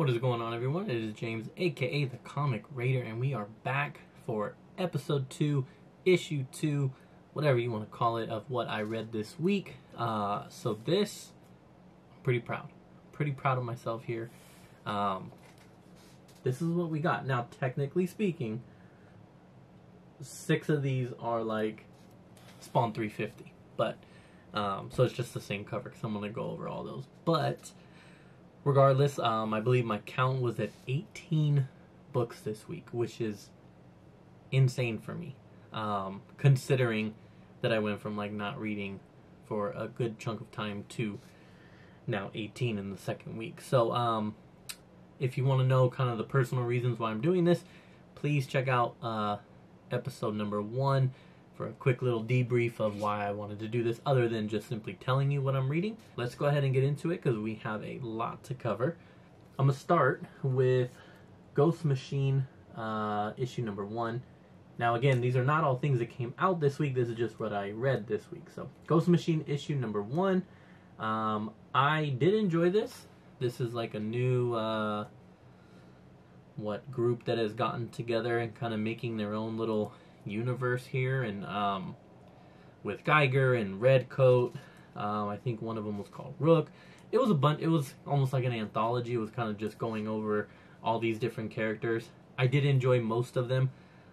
What is going on, everyone? It is James, aka The Comic Raider, and we are back for episode 2, issue 2, whatever you want to call it, of what I read this week. I'm pretty proud of myself here. This is what we got. Now, technically speaking, 6 of these are like Spawn 350, but so it's just the same cover because I'm going to go over all those, but regardless, I believe my count was at 18 books this week, which is insane for me, considering that I went from like not reading for a good chunk of time to now 18 in the second week. So if you want to know kind of the personal reasons why I'm doing this, please check out episode number 1 for a quick little debrief of why I wanted to do this, other than just simply telling you what I'm reading. Let's go ahead and get into it because we have a lot to cover. I'm going to start with Ghost Machine, issue number 1. Now again, these are not all things that came out this week. This is just what I read this week. So Ghost Machine, issue number 1. I did enjoy this. This is like a new group that has gotten together and kind of making their own little universe here, and with Geiger and Redcoat. I think one of them was called Rook. It was a bunch. It was almost like an anthology. It was kind of just going over all these different characters. I did enjoy most of them.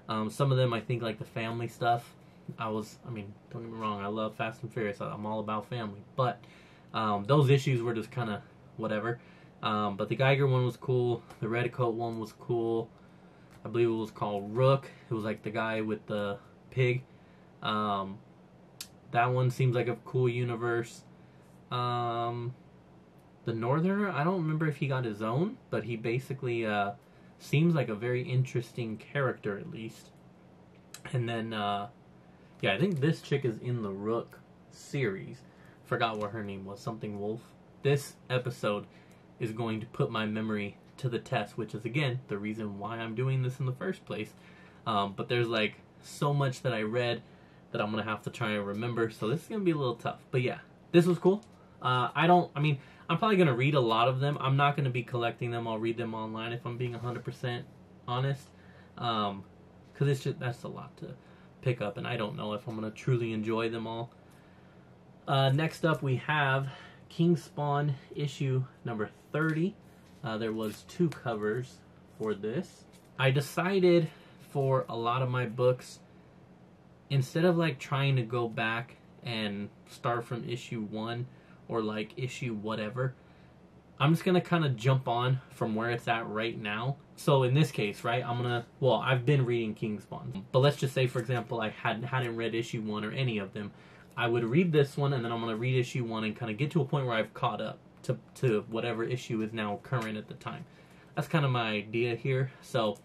Some of them, I think, like the family stuff. I mean, don't get me wrong. I love Fast and Furious. I'm all about family, but those issues were just kind of whatever. But the Geiger one was cool. The Redcoat one was cool. I believe it was called Rook. It was like the guy with the pig. That one seems like a cool universe. The Northerner, I don't remember if he got his own, but he basically seems like a very interesting character, at least. And then, yeah, I think this chick is in the Rook series. Forgot what her name was, something Wolf. This episode is going to put my memory to the test, which is again the reason why I'm doing this in the first place. But there's like so much that I read that I'm gonna have to try and remember, so this is gonna be a little tough. But yeah, this was cool. I'm probably gonna read a lot of them. I'm not gonna be collecting them. I'll read them online if I'm being 100% honest, because it's just, that's a lot to pick up, and I don't know if I'm gonna truly enjoy them all. Next up we have King Spawn, issue number 30. There was 2 covers for this. I decided for a lot of my books, instead of like trying to go back and start from issue 1 or like issue whatever, I'm just gonna kind of jump on from where it's at right now. So in this case, right, I've been reading King Spawn, but let's just say, for example, I hadn't read issue 1 or any of them. I would read this one, and then I'm gonna read issue 1 and kind of get to a point where I've caught up to whatever issue is now current at the time. That's kind of my idea here. So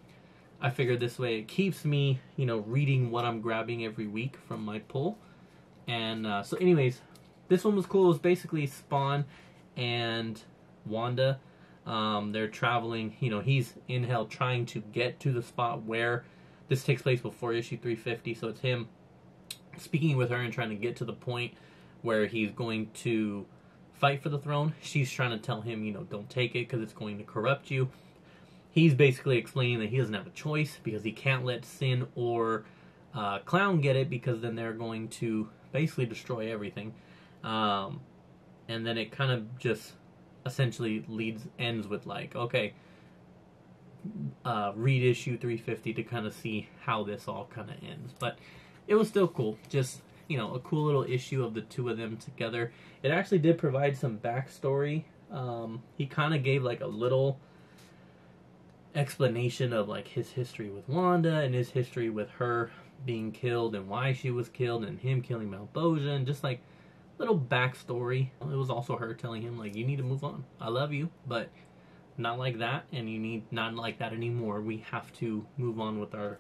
I figured this way it keeps me, you know, reading what I'm grabbing every week from my pull. And so anyways, this one was cool. It was basically Spawn and Wanda. They're traveling, you know, he's in hell trying to get to the spot where this takes place before issue 350. So it's him speaking with her and trying to get to the point where he's going to fight for the throne. She's trying to tell him, you know, don't take it because it's going to corrupt you. He's basically explaining that he doesn't have a choice because he can't let Sin or Clown get it, because then they're going to basically destroy everything. And then it kind of just essentially ends with like, okay, read issue 350 to kind of see how this all kind of ends. But it was still cool. Just, you know, a cool little issue of the two of them together. It actually did provide some backstory. He kind of gave like a little explanation of like his history with Wanda and his history with her being killed and why she was killed and him killing Malbosian, just like little backstory. It was also her telling him like, you need to move on. I love you, but not like that, and you need not like that anymore. We have to move on with our,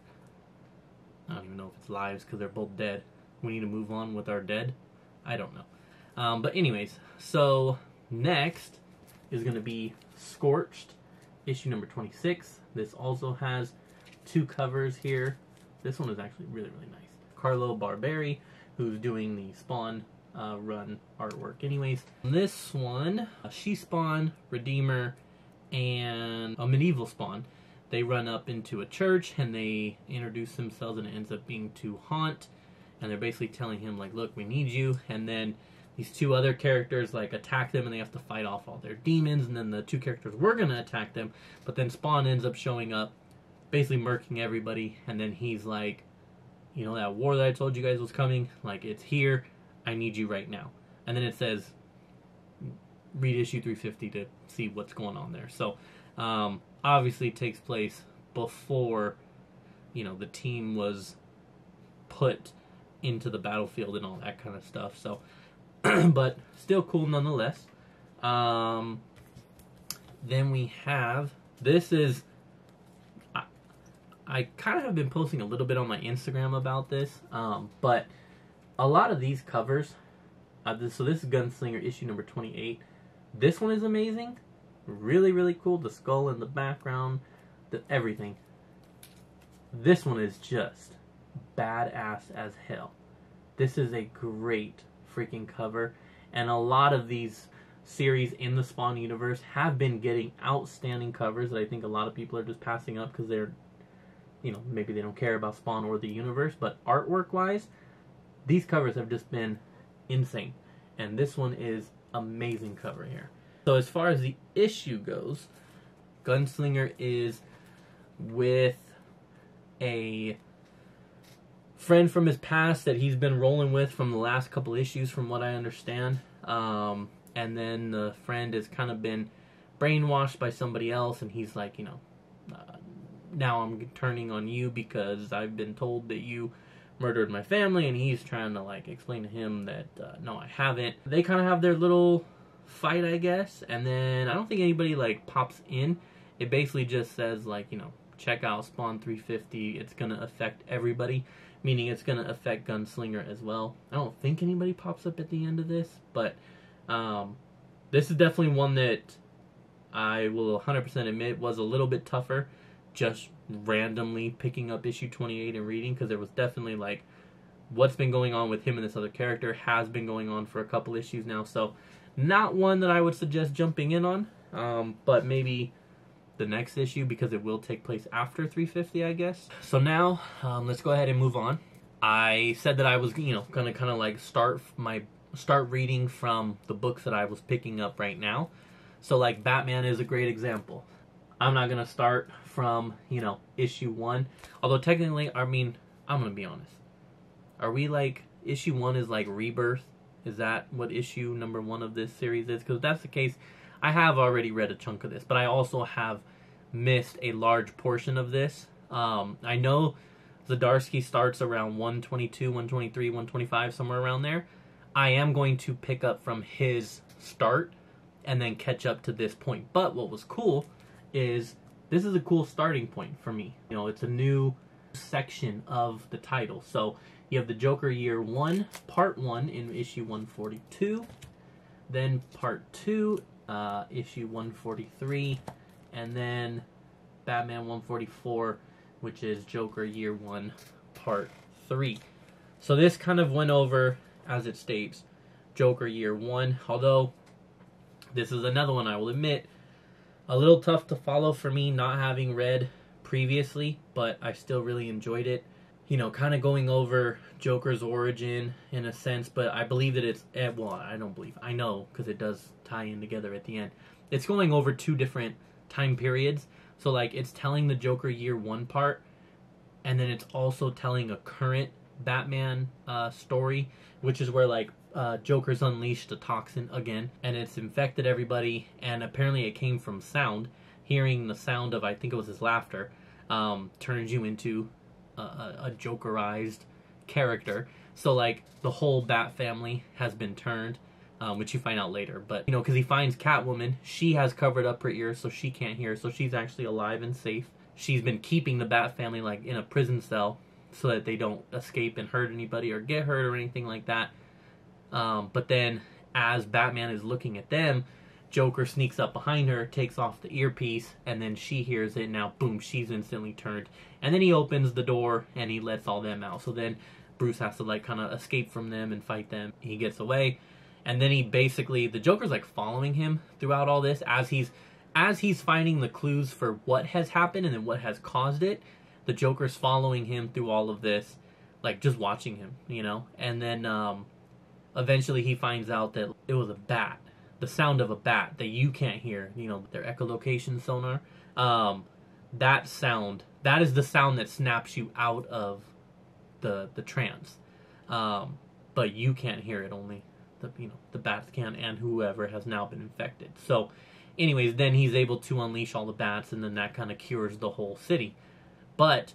I don't even know if it's lives because they're both dead. We need to move on with our dead. I don't know. But anyways, so next is going to be Scorched, issue number 26. This also has 2 covers here. This one is actually really, really nice. Carlo Barbieri, who's doing the Spawn run artwork anyways. This one, She-Spawn, Redeemer, and a medieval Spawn. They run up into a church and they introduce themselves, and it ends up being to Haunt, and they're basically telling him, like, look, we need you. And then these two other characters, like, attack them, and they have to fight off all their demons, and then the two characters were going to attack them, but then Spawn ends up showing up, basically murking everybody, and then he's like, you know, that war that I told you guys was coming? Like, it's here. I need you right now. And then it says, read issue 350 to see what's going on there. So, obviously it takes place before, you know, the team was put into the battlefield and all that kind of stuff. So, but still cool nonetheless. Then we have, this is, I kind of have been posting a little bit on my Instagram about this, but a lot of these covers, so this is Gunslinger issue number 28. This one is amazing. Really, really cool. The skull in the background, everything. This one is just badass as hell. This is a great freaking cover, and a lot of these series in the Spawn universe have been getting outstanding covers that I think a lot of people are just passing up because they're, you know, maybe they don't care about Spawn or the universe, but artwork wise, these covers have just been insane, and this one is amazing cover here. So as far as the issue goes, Gunslinger is with a friend from his past that he's been rolling with from the last couple issues, from what I understand, and then the friend has kind of been brainwashed by somebody else, and he's like, you know, now I'm turning on you because I've been told that you murdered my family, and he's trying to, like, explain to him that, no, I haven't. They kind of have their little fight, I guess, and then I don't think anybody, like, pops in. It basically just says, like, you know, check out Spawn 350. It's gonna affect everybody, meaning it's gonna affect Gunslinger as well. I don't think anybody pops up at the end of this, but this is definitely one that I will 100% admit was a little bit tougher, just randomly picking up issue 28 and reading, because there was definitely, like, what's been going on with him and this other character has been going on for a couple issues now, so not one that I would suggest jumping in on, but maybe the next issue, because it will take place after 350, I guess. So now, let's go ahead and move on. I said that I was, you know, gonna kind of, like, start reading from the books that I was picking up right now. So, like, Batman is a great example. I'm not gonna start from, you know, issue 1, although technically, I mean, I'm gonna be honest, are we, like, issue 1 is, like, Rebirth? Is that what issue number 1 of this series is? Because if that's the case, I have already read a chunk of this, but I also have missed a large portion of this. I know Zdarsky starts around 122, 123, 125, somewhere around there. I am going to pick up from his start and then catch up to this point. But what was cool is this is a cool starting point for me. You know, it's a new section of the title. So you have the Joker Year One, Part 1 in issue 142, then Part 2, issue 143, and then Batman 144, which is Joker Year One, Part 3. So this kind of went over, as it states, Joker Year One, although this is another one I will admit a little tough to follow for me, not having read previously, but I still really enjoyed it. You know, kind of going over Joker's origin in a sense, but I believe that it's, well, I don't believe, I know, because it does tie in together at the end. It's going over two different time periods, so, like, it's telling the Joker Year One part, and then it's also telling a current Batman story, which is where, like, Joker's unleashed the toxin again, and it's infected everybody, and apparently it came from sound. Hearing the sound of, I think it was his laughter, turns you into a Jokerized character. So, like, the whole Bat family has been turned, which you find out later, but, you know, because he finds Catwoman, she has covered up her ears so she can't hear, so she's actually alive and safe. She's been keeping the Bat family, like, in a prison cell so that they don't escape and hurt anybody or get hurt or anything like that. But then, as Batman is looking at them, Joker sneaks up behind her, takes off the earpiece, and then she hears it. Now, boom, she's instantly turned. And then he opens the door, and he lets all them out. So then, Bruce has to, like, kind of escape from them and fight them. He gets away, and then he basically, the Joker's, like, following him throughout all this as he's as he's finding the clues for what has happened and then what has caused it, the Joker's following him through all of this, like just watching him, you know? And then eventually he finds out that it was a bat, the sound of a bat that you can't hear, you know, their echolocation sonar. That sound, that is the sound that snaps you out of the trance. But you can't hear it, only the bats can, and whoever has now been infected. So anyways, then he's able to unleash all the bats, and then that kind of cures the whole city. But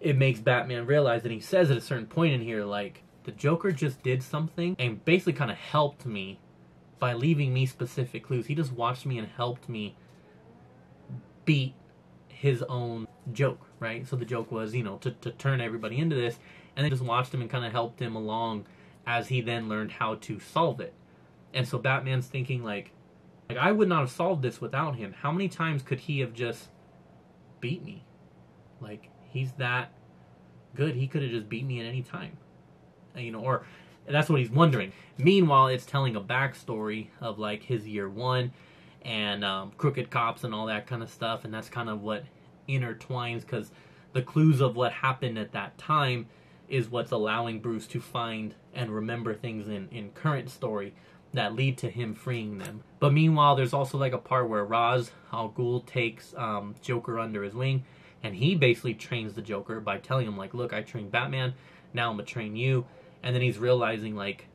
it makes Batman realize, and he says at a certain point in here, like, the Joker just did something and basically kind of helped me by leaving me specific clues. He just watched me and helped me beat his own joke, right? So the joke was, you know, to turn everybody into this, and they just watched him and kind of helped him along as he then learned how to solve it. And so Batman's thinking, like I would not have solved this without him. How many times could he have just beat me? Like, he's that good. He could have just beat me at any time, you know, or that's what he's wondering. Meanwhile, it's telling a backstory of, like, his year one and crooked cops and all that kind of stuff. And that's kind of what intertwines, because the clues of what happened at that time is what's allowing Bruce to find and remember things in current story that lead to him freeing them. But meanwhile, there's also like a part where Ra's al Ghul takes Joker under his wing, and he basically trains the Joker by telling him, like, look, I trained Batman, now I'm gonna train you. And then he's realizing, like,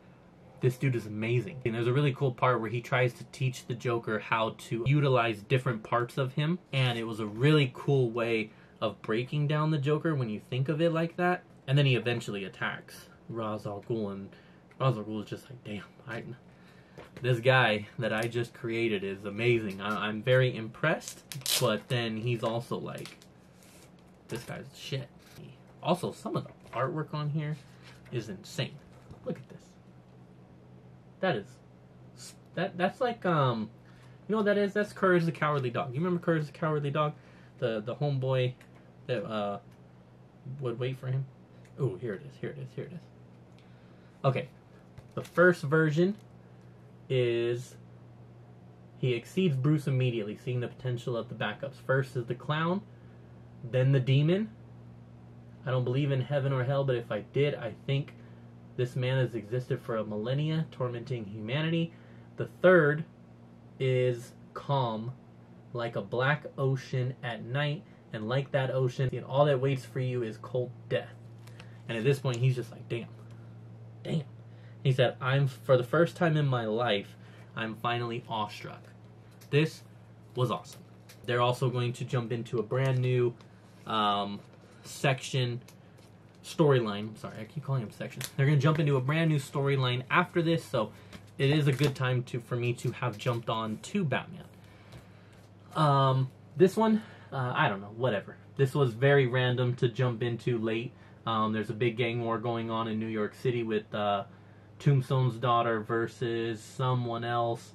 this dude is amazing. And there's a really cool part where he tries to teach the Joker how to utilize different parts of him. And it was a really cool way of breaking down the Joker when you think of it like that. And then he eventually attacks Ra's al Ghul, and Ra's al Ghul is just like, damn, this guy that I just created is amazing. I'm very impressed. But then he's also like, this guy's shit. Also, some of the artwork on here is insane. Look at this. That's like, you know what that is? That's Courage the Cowardly Dog. You remember Courage the Cowardly Dog? The homeboy that would wait for him. Oh, here it is. Okay, the first version is, he exceeds Bruce immediately, seeing the potential of the backups. First is the clown, then the demon. I don't believe in heaven or hell, but if I did, I think this man has existed for a millennia, tormenting humanity. The third is calm, like a black ocean at night, and like that ocean, and all that waits for you is cold death. And at this point, he's just like, damn. He said, for the first time in my life, I'm finally awestruck. This was awesome. They're also going to jump into a brand new section. Storyline. Sorry, I keep calling them sections. They're going to jump into a brand new storyline after this, so it is a good time for me to have jumped on to Batman. This one, I don't know, whatever. This was very random to jump into late. There's a big gang war going on in New York City with Tombstone's daughter versus someone else.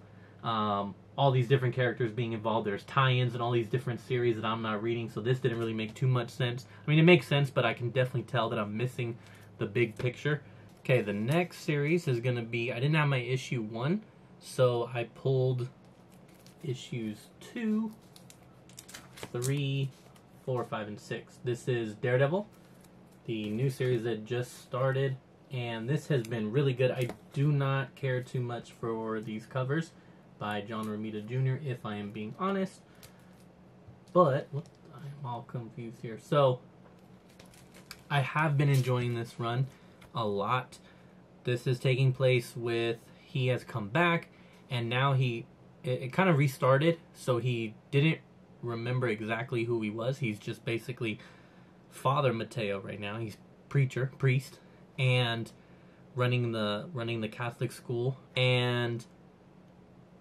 All these different characters being involved. There's tie-ins and all these different series that I'm not reading, so this didn't really make too much sense. I mean, it makes sense, but I can definitely tell that I'm missing the big picture. Okay, the next series is going to be... I didn't have my issue 1, so I pulled issues 2, 3, 4, 5, and 6. This is Daredevil, the new series that just started, and this has been really good. I do not care too much for these covers by John Romita Jr., if I am being honest. But, whoops, I'm all confused here. So, I have been enjoying this run a lot. This is taking place with, he has come back, and now it kind of restarted, so he didn't remember exactly who he was. He's just basically Father Mateo right now. He's priest, and running the Catholic school, and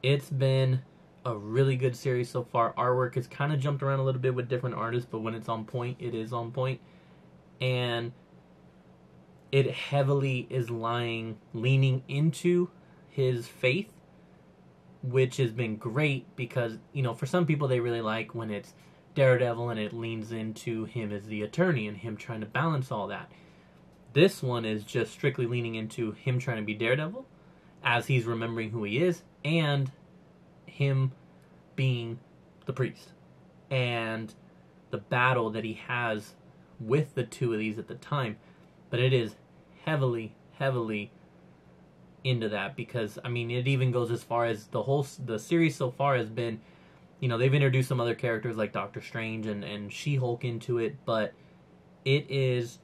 it's been a really good series so far. Artwork has kind of jumped around a little bit with different artists, but when it's on point, it is on point. And it heavily is leaning into his faith, which has been great because, you know, for some people they really like when it's Daredevil and it leans into him as the attorney and him trying to balance all that. This one is just strictly leaning into him trying to be Daredevil as he's remembering who he is, and him being the priest and the battle that he has with the two of these at the time. But it is heavily, heavily into that, because I mean, it even goes as far as the series so far has been, you know, they've introduced some other characters like Doctor Strange and She-Hulk into it, but it is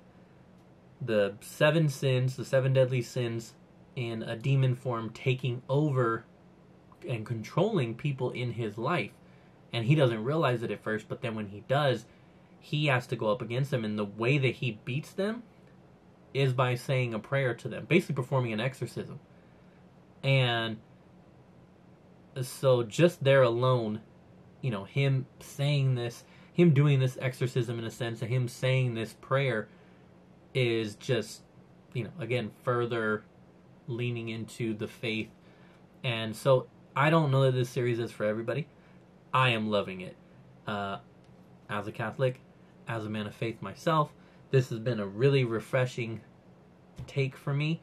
the seven sins, the seven deadly sins in a demon form taking over and controlling people in his life. And he doesn't realize it at first, but then when he does, he has to go up against them, and the way that he beats them is by saying a prayer to them, basically performing an exorcism. And so just there alone, you know, him saying this, him doing this exorcism in a sense, and him saying this prayer is just, you know, again, further leaning into the faith. And so I don't know that this series is for everybody. I am loving it. As a Catholic, as a man of faith myself, this has been a really refreshing take for me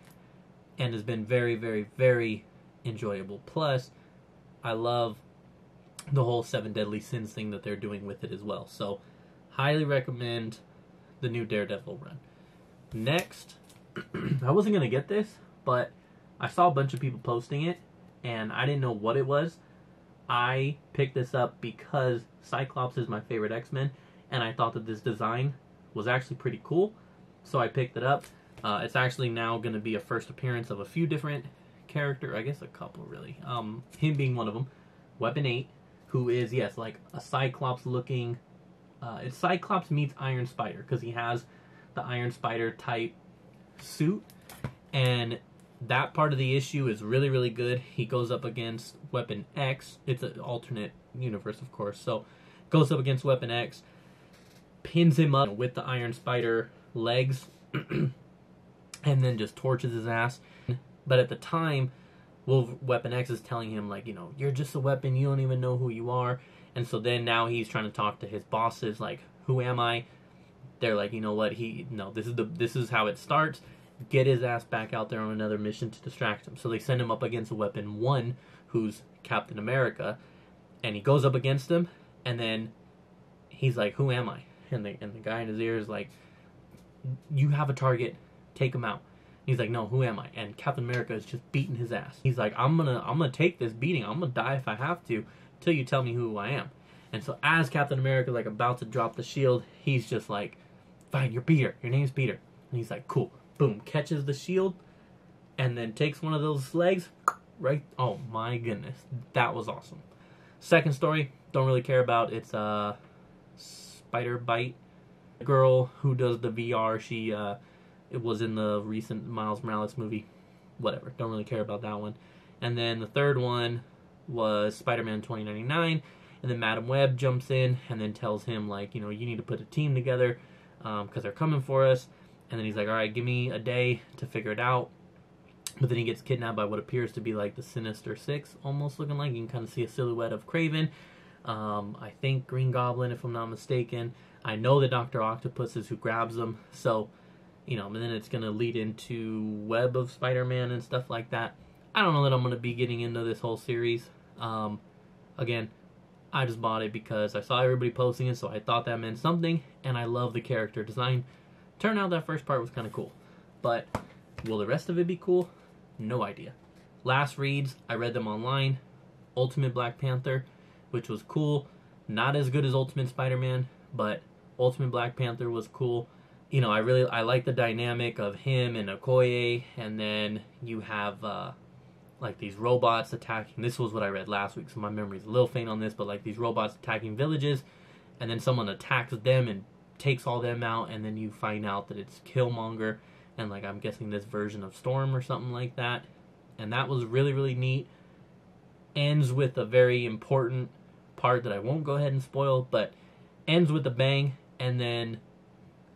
and has been very, very, very enjoyable. Plus, I love the whole seven deadly sins thing that they're doing with it as well. So, highly recommend the new Daredevil run. Next, I wasn't going to get this, but I saw a bunch of people posting it, and I didn't know what it was. I picked this up because Cyclops is my favorite X-Men, and I thought that this design was actually pretty cool, so I picked it up. It's actually now going to be a first appearance of a few different characters, I guess a couple really. Him being one of them, Weapon X, who is, yes, like a Cyclops looking, it's Cyclops meets Iron Spider, because he has the Iron Spider type suit, and that part of the issue is really, really good. He goes up against Weapon X. It's an alternate universe, of course, so goes up against Weapon X, pins him up with the Iron Spider legs, and then just torches his ass. But at the time, Weapon X is telling him, like, you know, you're just a weapon, you don't even know who you are. And so then now he's trying to talk to his bosses, like, who am I? They're like, you know what, this is how it starts. Get his ass back out there on another mission to distract him. So they send him up against Weapon One, who's Captain America, and he goes up against him, and then he's like, who am I? And the guy in his ear is like, you have a target, take him out. And he's like, no, who am I? And Captain America is just beating his ass. He's like, I'm gonna take this beating. I'm gonna die if I have to, till you tell me who I am. And so as Captain America, like, about to drop the shield, he's just like, fine, you're Peter. Your name's Peter. And he's like, cool. Boom, catches the shield, and then takes one of those legs, right? Oh my goodness, that was awesome. Second story, don't really care about. It's Spider Bite, the girl who does the VR. She it was in the recent Miles Morales movie. Whatever, don't really care about that one. And then the third one was Spider-Man 2099, and then Madam Web jumps in and then tells him, like, you know, you need to put a team together because they're coming for us. And then he's like, all right, give me a day to figure it out. But then he gets kidnapped by what appears to be like the Sinister Six, almost looking like. You can kind of see a silhouette of Kraven. I think Green Goblin, if I'm not mistaken. I know that Dr. Octopus is who grabs him. So, you know, and then it's going to lead into Web of Spider-Man and stuff like that. I don't know that I'm going to be getting into this whole series. Again, I just bought it because I saw everybody posting it, so I thought that meant something. And I love the character design. Turned out that first part was kind of cool, but will the rest of it be cool? No idea. Last reads, I read them online. Ultimate Black Panther, which was cool. Not as good as Ultimate Spider-Man, but Ultimate Black Panther was cool. You know, I like the dynamic of him and Okoye, and then you have like these robots attacking. This was what I read last week, so my memory's a little faint on this, but like these robots attacking villages, and then someone attacks them and takes all them out, and then you find out that it's Killmonger, and like I'm guessing this version of Storm or something like that. And that was really, really neat. Ends with a very important part that I won't go ahead and spoil, but ends with a bang, and then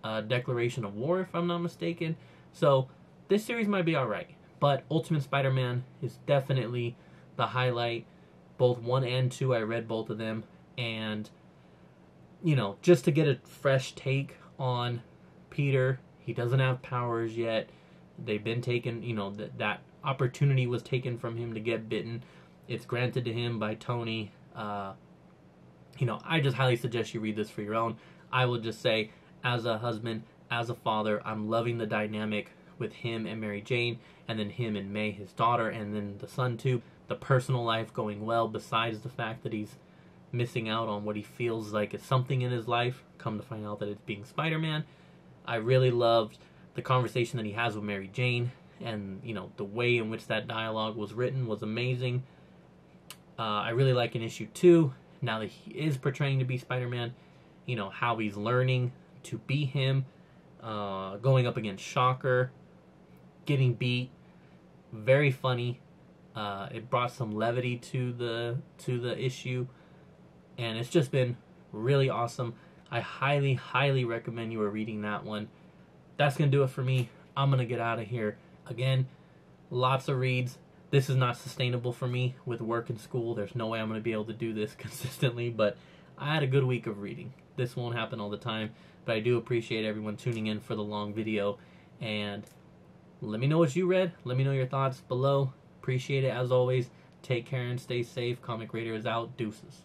a declaration of war, if I'm not mistaken. So this series might be alright, but Ultimate Spider-Man is definitely the highlight. Both 1 and 2, I read both of them, and you know, just to get a fresh take on Peter. He doesn't have powers yet. They've been taken, you know, that opportunity was taken from him to get bitten. It's granted to him by Tony. you know, I just highly suggest you read this for your own. I will just say, as a husband, as a father, I'm loving the dynamic with him and Mary Jane, and then him and May, his daughter, and then the son too. The personal life going well, besides the fact that he's missing out on what he feels like is something in his life, come to find out that it's being Spider-Man. I really loved the conversation that he has with Mary Jane, and you know, the way in which that dialogue was written was amazing. I really like in issue 2, now that he is portraying to be Spider-Man, you know, how he's learning to be him, going up against Shocker, getting beat, very funny. It brought some levity to the issue, and it's just been really awesome. I highly, highly recommend you are reading that one. That's gonna do it for me. I'm gonna get out of here. Again, lots of reads. This is not sustainable for me with work and school. There's no way I'm gonna be able to do this consistently, but I had a good week of reading. This won't happen all the time, but I do appreciate everyone tuning in for the long video. And let me know what you read. Let me know your thoughts below. Appreciate it as always. Take care and stay safe. Comic Raider is out. Deuces.